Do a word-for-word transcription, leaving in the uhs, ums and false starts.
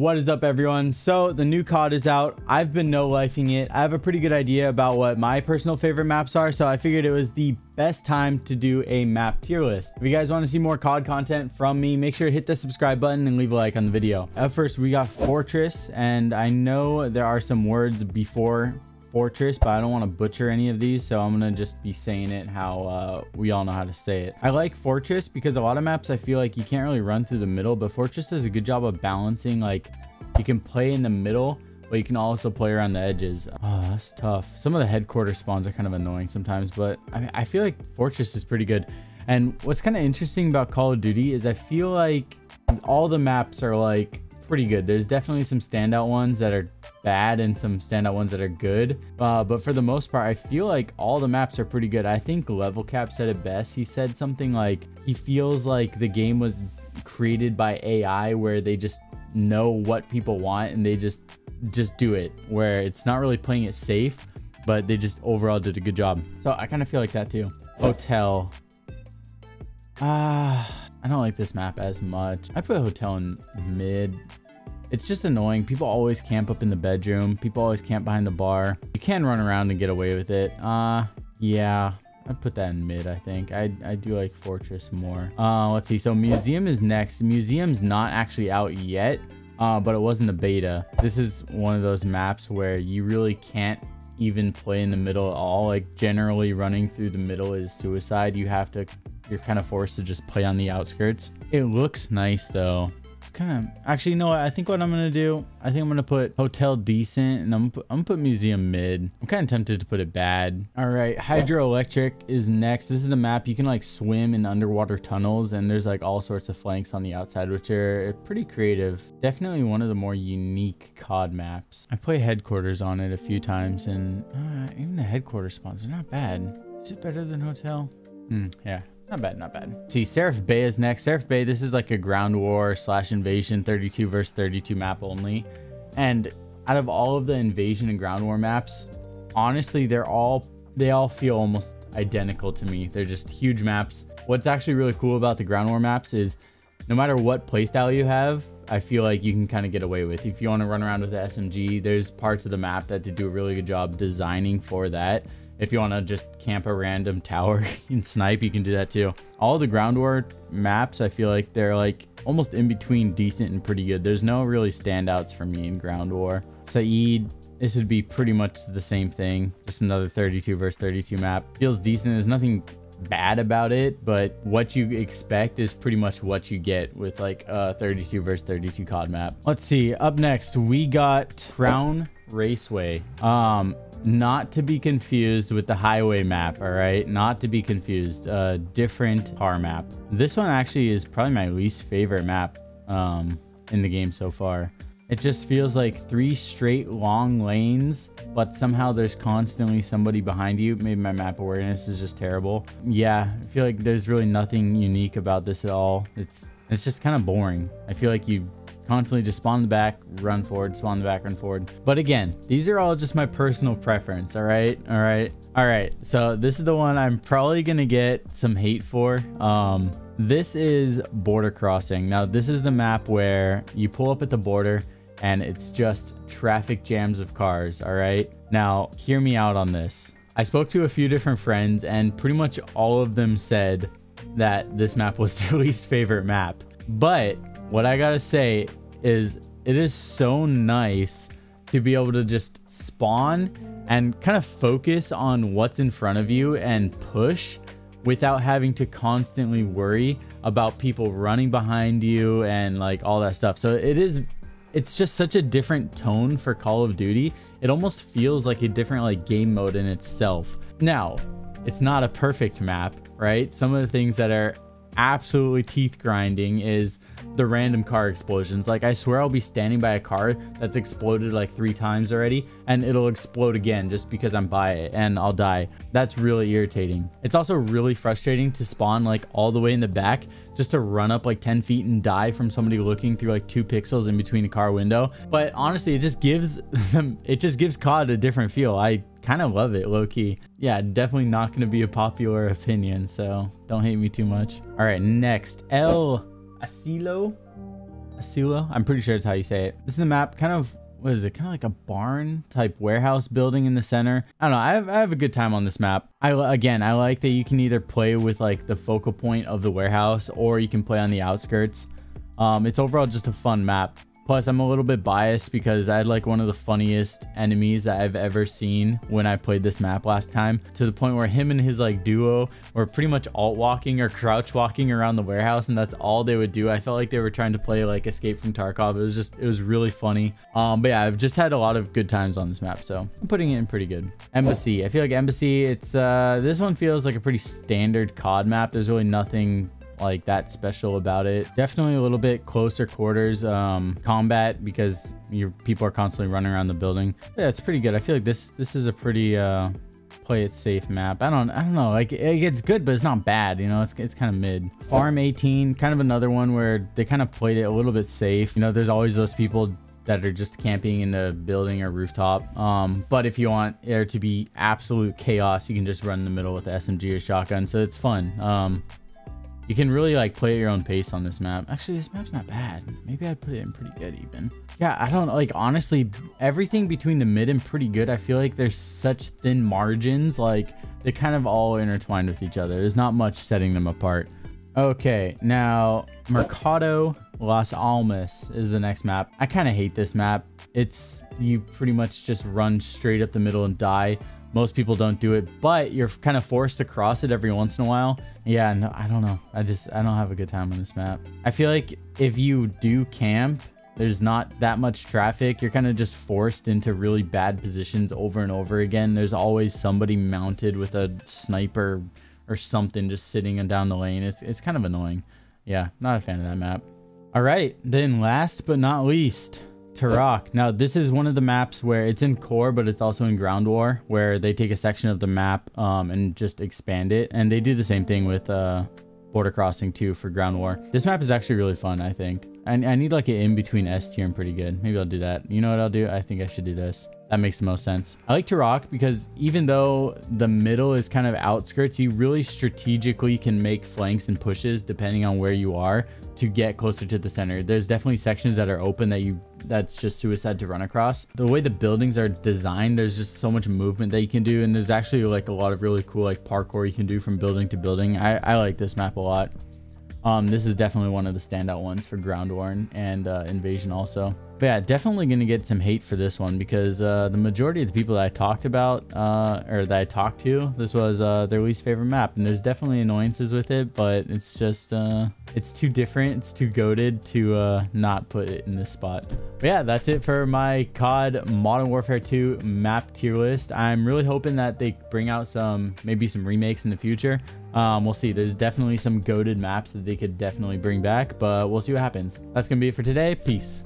What is up, everyone? So the new C O D is out. I've been no lifing it. I have a pretty good idea about what my personal favorite maps are, so I figured it was the best time to do a map tier list. If you guys want to see more C O D content from me, make sure to hit the subscribe button and leave a like on the video. At first, we got Fortress, and I know there are some words before Fortress, but I don't want to butcher any of these, so I'm gonna just be saying it how uh we all know how to say it. I like Fortress because a lot of maps I feel like you can't really run through the middle, but Fortress does a good job of balancing, like you can play in the middle but you can also play around the edges. Oh, that's tough. Some of the headquarters spawns are kind of annoying sometimes, but I, mean, I feel like Fortress is pretty good. And what's kind of interesting about Call of Duty is I feel like all the maps are like pretty good. There's definitely some standout ones that are bad and some standout ones that are good, uh, but for the most part I feel like all the maps are pretty good. I think Level Cap said it best. He said something like he feels like the game was created by A I, where they just know what people want and they just just do it, where it's not really playing it safe, but they just overall did a good job. So I kind of feel like that too. Hotel, ah uh, I don't like this map as much. I put Hotel in mid. It's just annoying. People always camp up in the bedroom. People always camp behind the bar. You can run around and get away with it. Uh, yeah, I'd put that in mid, I think. I, I do like Fortress more. Uh, let's see. So Museum is next. Museum's not actually out yet, uh, but it was in the beta. This is one of those maps where you really can't even play in the middle at all. Like generally running through the middle is suicide. You have to, you're kind of forced to just play on the outskirts. It looks nice though. Kind of, actually, you know what? I think what I'm gonna do, I think I'm gonna put Hotel decent, and I'm, I'm gonna put Museum mid. I'm kind of tempted to put it bad. All right, Hydroelectric is next. This is the map you can like swim in underwater tunnels, and there's like all sorts of flanks on the outside, which are pretty creative. Definitely one of the more unique C O D maps. I play Headquarters on it a few times, and uh, even the Headquarters spawns are not bad. Is it better than Hotel? Hmm, yeah. Not bad, not bad. See, Seraph Bay is next. Seraph Bay, this is like a ground war slash invasion thirty-two versus thirty-two map only. And out of all of the invasion and ground war maps, honestly, they're all, they all feel almost identical to me. They're just huge maps. What's actually really cool about the ground war maps is no matter what playstyle you have, I feel like you can kind of get away with. If you want to run around with the S M G, there's parts of the map that they do a really good job designing for that. If you want to just camp a random tower and snipe, you can do that too. All the ground war maps, I feel like they're like almost in between decent and pretty good. There's no really standouts for me in ground war. Saeed, this would be pretty much the same thing. Just another thirty-two versus thirty-two map. Feels decent. There's nothing bad about it, but what you expect is pretty much what you get with like a thirty-two versus thirty-two C O D map. Let's see. Up next, we got Crown Raceway. Um... Not to be confused with the highway map, all right? Not to be confused. Uh, different car map. This one actually is probably my least favorite map um, in the game so far. It just feels like three straight long lanes, but somehow there's constantly somebody behind you. Maybe my map awareness is just terrible. Yeah, I feel like there's really nothing unique about this at all. It's, it's just kind of boring. I feel like you constantly just spawn in the back, run forward, spawn in the back, run forward. But again, these are all just my personal preference. All right. All right. All right. So this is the one I'm probably going to get some hate for. Um, this is Border Crossing. Now, this is the map where you pull up at the border and it's just traffic jams of cars. All right. Now, hear me out on this. I spoke to a few different friends and pretty much all of them said that this map was their least favorite map. But what I got to say is it is so nice to be able to just spawn and kind of focus on what's in front of you and push without having to constantly worry about people running behind you and like all that stuff. So it is, it's just such a different tone for Call of Duty. It almost feels like a different like game mode in itself. Now, it's not a perfect map, right? Some of the things that are absolutely teeth grinding is the random car explosions. Like I swear I'll be standing by a car that's exploded like three times already and it'll explode again just because I'm by it and I'll die. That's really irritating. It's also really frustrating to spawn like all the way in the back just to run up like ten feet and die from somebody looking through like two pixels in between the car window. But honestly, it just gives them, it just gives C O D a different feel. I kind of love it low-key. Yeah, definitely not going to be a popular opinion, so don't hate me too much. All right, next, El Asilo. Asilo. I'm pretty sure that's how you say it. This is the map. Kind of, what is it? Kind of like a barn type warehouse building in the center. I don't know. I have, I have a good time on this map. I, again, I like that you can either play with like the focal point of the warehouse or you can play on the outskirts. Um, it's overall just a fun map. Plus, I'm a little bit biased because I had like one of the funniest enemies that I've ever seen when I played this map last time, to the point where him and his like duo were pretty much alt walking or crouch walking around the warehouse, and that's all they would do. I felt like they were trying to play like Escape from Tarkov. It was just, it was really funny. Um, but yeah, I've just had a lot of good times on this map, so I'm putting it in pretty good. Embassy. I feel like Embassy, it's uh, this one feels like a pretty standard C O D map. There's really nothing like that special about it. Definitely a little bit closer quarters um combat, because your people are constantly running around the building. Yeah, it's pretty good. I feel like this this is a pretty uh play it safe map. I don't I don't know, like it gets good, but it's not bad, you know. It's, it's kind of mid. Farm eighteen, kind of another one where they kind of played it a little bit safe, you know. There's always those people that are just camping in the building or rooftop. Um, but if you want there to be absolute chaos, you can just run in the middle with the S M G or shotgun, so it's fun. Um, you can really like play at your own pace on this map. Actually, this map's not bad. Maybe I'd put it in pretty good even. Yeah, I don't like, honestly, everything between the mid and pretty good, I feel like there's such thin margins. Like they're kind of all intertwined with each other. There's not much setting them apart. Okay, now Mercado Las Almas is the next map. I kind of hate this map. It's, you pretty much just run straight up the middle and die. Most people don't do it, but you're kind of forced to cross it every once in a while. Yeah, no, I don't know. I just, I don't have a good time on this map. I feel like if you do camp, there's not that much traffic. You're kind of just forced into really bad positions over and over again. There's always somebody mounted with a sniper or something just sitting down the lane. It's, it's kind of annoying. Yeah, not a fan of that map. All right, then last but not least, Tarak. Now this is one of the maps where it's in core, but it's also in ground war, where they take a section of the map um, and just expand it. And they do the same thing with uh, Border Crossing two for ground war. This map is actually really fun, I think. I, I need like an in between S tier and pretty good. Maybe I'll do that. You know what I'll do? I think I should do this. That makes the most sense. I like Tarak because even though the middle is kind of outskirts, you really strategically can make flanks and pushes depending on where you are to get closer to the center. There's definitely sections that are open that you, that's just suicide to run across. The way the buildings are designed, there's just so much movement that you can do. And there's actually like a lot of really cool like parkour you can do from building to building. I, I like this map a lot. Um, this is definitely one of the standout ones for ground war and uh, invasion also. But yeah, definitely going to get some hate for this one because uh, the majority of the people that I talked about uh, or that I talked to, this was uh, their least favorite map. And there's definitely annoyances with it, but it's just, uh, it's too different. It's too goated to uh, not put it in this spot. But yeah, that's it for my C O D Modern Warfare two map tier list. I'm really hoping that they bring out some, maybe some remakes in the future. Um, we'll see. There's definitely some goated maps that they could definitely bring back, but we'll see what happens. That's going to be it for today. Peace.